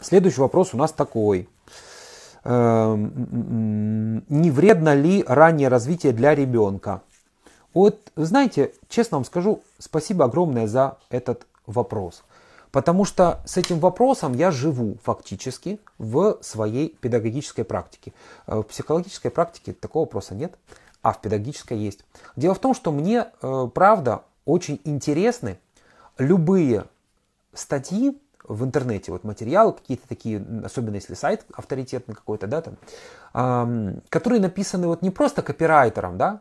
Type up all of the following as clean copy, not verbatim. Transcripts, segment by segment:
Следующий вопрос у нас такой. Не вредно ли раннее развитие для ребенка? Вот, знаете, честно вам скажу, спасибо огромное за этот вопрос. Потому что с этим вопросом я живу фактически в своей педагогической практике. В психологической практике такого вопроса нет, а в педагогической есть. Дело в том, что мне, правда, очень интересны любые статьи в интернете, вот материалы какие-то такие, особенно если сайт авторитетный какой-то, да, там, которые написаны вот не просто копирайтером, да,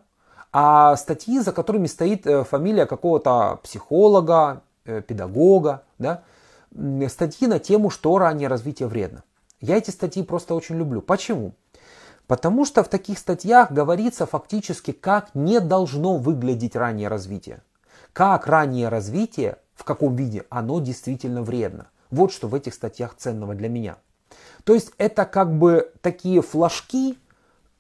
а статьи, за которыми стоит фамилия какого-то психолога, педагога, да, статьи на тему, что раннее развитие вредно. Я эти статьи просто очень люблю. Почему? Потому что в таких статьях говорится фактически, как не должно выглядеть раннее развитие. Как раннее развитие, в каком виде оно действительно вредно. Вот что в этих статьях ценного для меня. То есть это как бы такие флажки,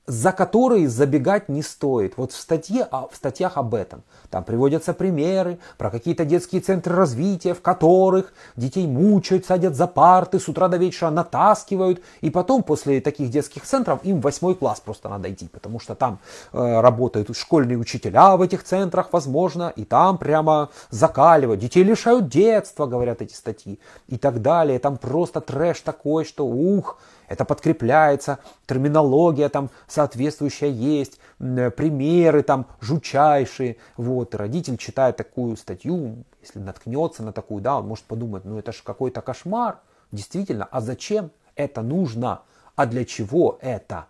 за которые забегать не стоит. Вот в статьях об этом. Там приводятся примеры про какие-то детские центры развития, в которых детей мучают, садят за парты, с утра до вечера натаскивают. И потом после таких детских центров им в 8 класс просто надо идти, потому что там работают школьные учителя в этих центрах, возможно, и там прямо закаливают. Детей лишают детства, говорят эти статьи, и так далее. Там просто трэш такой, что ух... Это подкрепляется, терминология там соответствующая есть, примеры там жутчайшие. Вот, родитель читает такую статью, если наткнется на такую, да, он может подумать, ну это же какой-то кошмар, действительно, а зачем это нужно, а для чего это?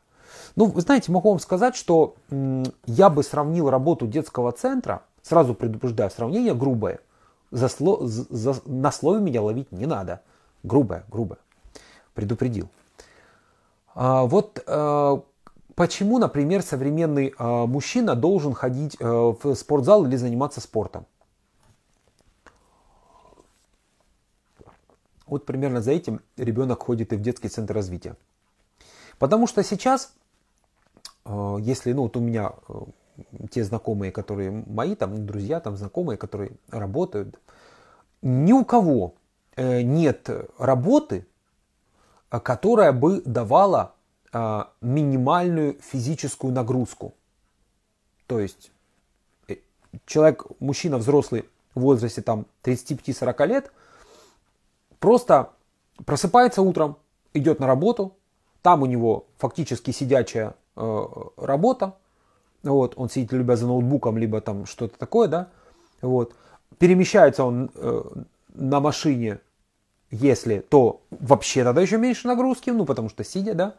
Ну, вы знаете, могу вам сказать, что я бы сравнил работу детского центра, сразу предупреждаю, сравнение грубое, на слове меня ловить не надо, грубое, предупредил. Вот почему, например, современный мужчина должен ходить в спортзал или заниматься спортом. Вот примерно за этим ребенок ходит и в детский центр развития. Потому что сейчас, если ну, вот у меня те знакомые, которые мои, там, друзья, там, знакомые, которые работают, ни у кого нет работы, которая бы давала минимальную физическую нагрузку. То есть человек, мужчина взрослый в возрасте там, 35-40 лет, просто просыпается утром, идет на работу, там у него фактически сидячая работа, вот, он сидит либо за ноутбуком, либо там что-то такое, да, вот. Перемещается он на машине. Если, то вообще тогда еще меньше нагрузки, ну потому что сидя, да.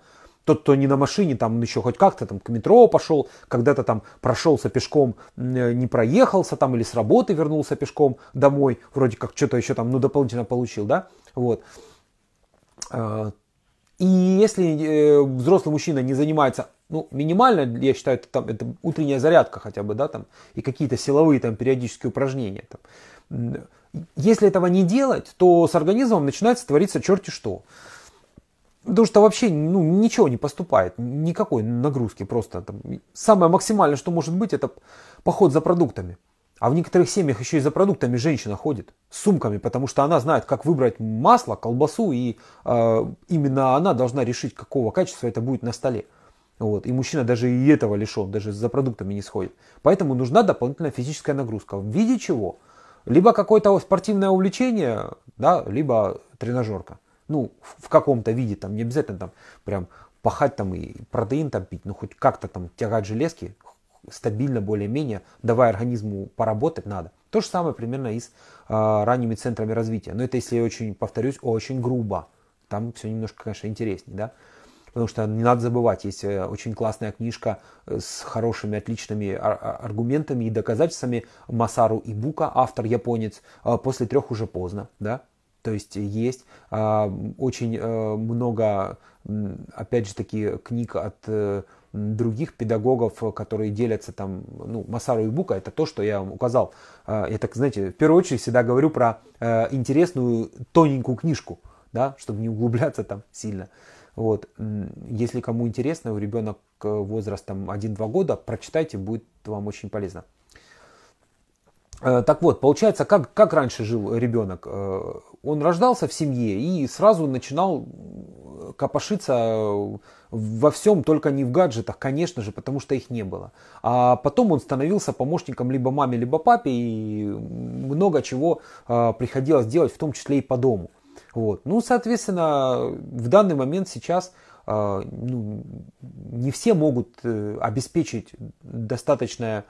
Тот, кто не на машине, там еще хоть как-то там к метро пошел, когда-то там прошелся пешком, не проехался там или с работы вернулся пешком домой, вроде как что-то еще там, ну дополнительно получил, да. Вот. И если взрослый мужчина не занимается, ну минимально, я считаю, это утренняя зарядка хотя бы, да, там, и какие-то силовые там периодические упражнения, там. Если этого не делать, то с организмом начинается твориться черти что. Потому что вообще ну, ничего не поступает, никакой нагрузки просто. Там, самое максимальное, что может быть, это поход за продуктами. А в некоторых семьях еще и за продуктами женщина ходит с сумками, потому что она знает, как выбрать масло, колбасу, и именно она должна решить, какого качества это будет на столе. Вот. И мужчина даже и этого лишен, даже за продуктами не сходит. Поэтому нужна дополнительная физическая нагрузка. В виде чего? Либо какое-то спортивное увлечение, да, либо тренажерка. Ну, в каком-то виде, там, не обязательно там прям пахать там и протеин там пить, но хоть как-то там тягать железки стабильно, более-менее, давая организму поработать надо. То же самое примерно и с ранними центрами развития. Но это, если я очень, повторюсь, очень грубо. Там все немножко, конечно, интереснее, да. Потому что не надо забывать, есть очень классная книжка с хорошими, отличными аргументами и доказательствами Масару Ибука, автор японец, «После трех уже поздно». Да? То есть есть очень много, опять же таки, книг от других педагогов, которые делятся там, ну, Масару Ибука, это то, что я вам указал. Я так, знаете, в первую очередь всегда говорю про интересную тоненькую книжку, да? Чтобы не углубляться там сильно. Вот. Если кому интересно, у ребенок возрастом 1-2 года, прочитайте, будет вам очень полезно. Так вот, получается, как раньше жил ребенок? Он рождался в семье и сразу начинал копошиться во всем, только не в гаджетах, конечно же, потому что их не было. А потом он становился помощником либо маме, либо папе, и много чего приходилось делать, в том числе и по дому. Вот. Ну, соответственно, в данный момент сейчас не все могут обеспечить достаточное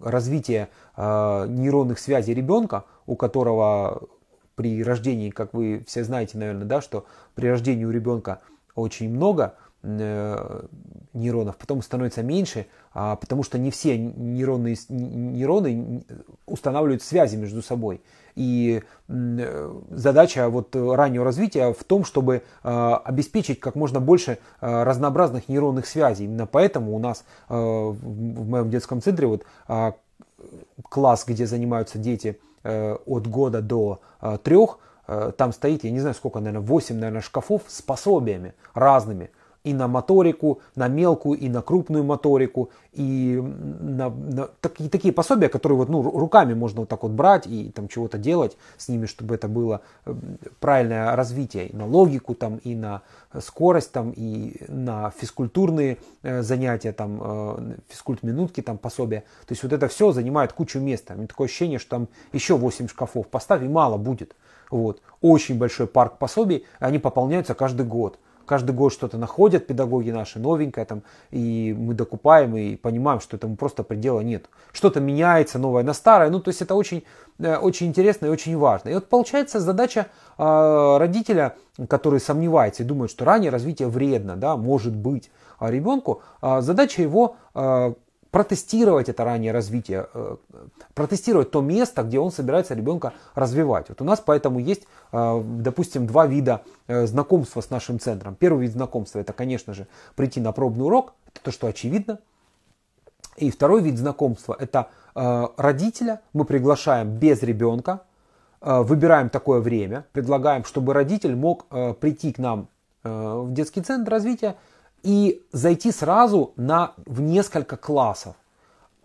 развитие нейронных связей ребенка, у которого при рождении, как вы все знаете, наверное, да, что при рождении у ребенка очень много нейронов, потом становится меньше, потому что не все нейроны устанавливают связи между собой. И задача вот раннего развития в том, чтобы обеспечить как можно больше разнообразных нейронных связей. Именно поэтому у нас в моем детском центре вот класс, где занимаются дети от года до 3, там стоит, я не знаю сколько, наверное, 8, наверное, шкафов с пособиями разными. И на моторику, на мелкую, и на крупную моторику, и такие пособия, которые вот, руками можно вот так вот брать и там чего-то делать с ними, чтобы это было правильное развитие и на логику, там, и на скорость, там, и на физкультурные занятия, там, физкульт-минутки, там, пособия. То есть вот это все занимает кучу места. У меня такое ощущение, что там еще 8 шкафов поставь, и мало будет. Вот. Очень большой парк пособий, они пополняются каждый год. Каждый год что-то находят педагоги наши, новенькое там, и мы докупаем и понимаем, что этому просто предела нет. Что-то меняется, новое на старое, то есть это очень, очень интересно и очень важно. И вот получается задача родителя, который сомневается и думает, что раннее развитие вредно, да, может быть, ребенку, задача его протестировать это раннее развитие, протестировать то место, где он собирается ребенка развивать. Вот у нас поэтому есть, допустим, 2 вида знакомства с нашим центром. Первый вид знакомства – это, конечно же, прийти на пробный урок, это то, что очевидно. И второй вид знакомства – это родителя мы приглашаем без ребенка, выбираем такое время, предлагаем, чтобы родитель мог прийти к нам в детский центр развития и зайти сразу в несколько классов.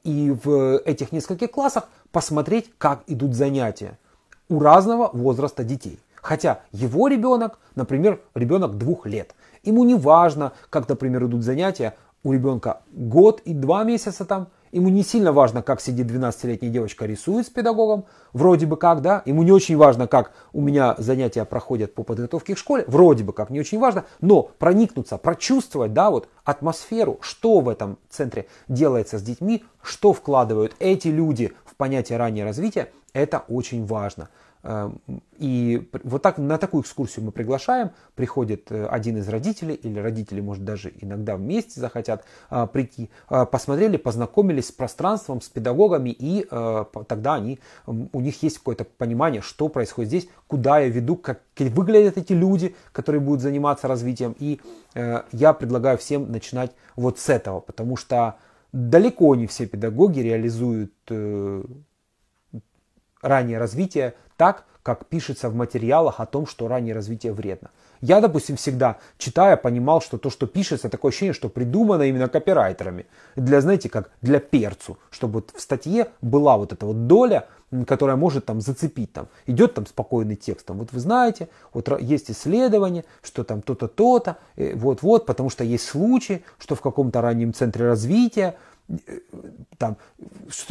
И в этих нескольких классах посмотреть, как идут занятия у разного возраста детей. Хотя его ребенок, например, ребенок 2 лет. Ему не важно, как, например, идут занятия у ребенка год и 2 месяца там. Ему не сильно важно, как сидит 12-летняя девочка, рисует с педагогом, вроде бы как, да. Ему не очень важно, как у меня занятия проходят по подготовке к школе, вроде бы как, не очень важно, но проникнуться, прочувствовать, да, вот атмосферу, что в этом центре делается с детьми, что вкладывают эти люди в понятие раннее развитие, это очень важно. И вот так на такую экскурсию мы приглашаем, приходит один из родителей, или родители, может, даже иногда вместе захотят прийти, посмотрели, познакомились с пространством, с педагогами, и тогда у них есть какое-то понимание, что происходит здесь, куда я веду, как выглядят эти люди, которые будут заниматься развитием. И я предлагаю всем начинать вот с этого, потому что далеко не все педагоги реализуют раннее развитие так, как пишется в материалах о том, что раннее развитие вредно. Я, допустим, всегда, читая, понимал, что то, что пишется, такое ощущение, что придумано именно копирайтерами. Для перцу, чтобы вот в статье была вот эта вот доля, которая может там зацепить. Там. Идет там спокойный текст. Там, вот вы знаете, вот есть исследование, что там то-то, то-то, вот-вот, потому что есть случаи, что в каком-то раннем центре развития там,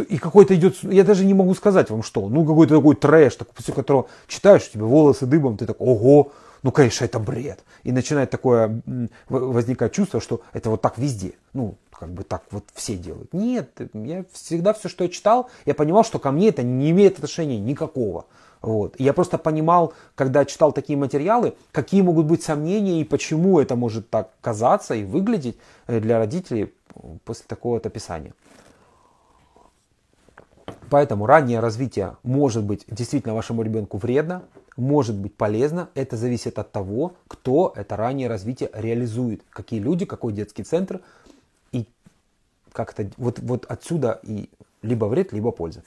и какой-то идет, я даже не могу сказать вам что, какой-то такой трэш, после которого читаешь, у тебя волосы дыбом, ты такой, ого, конечно, это бред. И начинает такое возникать чувство, что это вот так везде, как бы так вот все делают. Нет, я всегда все, что я читал, я понимал, что ко мне это не имеет отношения никакого. Вот. И я просто понимал, когда читал такие материалы, какие могут быть сомнения и почему это может так казаться и выглядеть для родителей после такого вот описания. Поэтому раннее развитие может быть действительно вашему ребенку вредно, может быть полезно. Это зависит от того, кто это раннее развитие реализует, какие люди, какой детский центр. И как-то вот отсюда и либо вред, либо польза.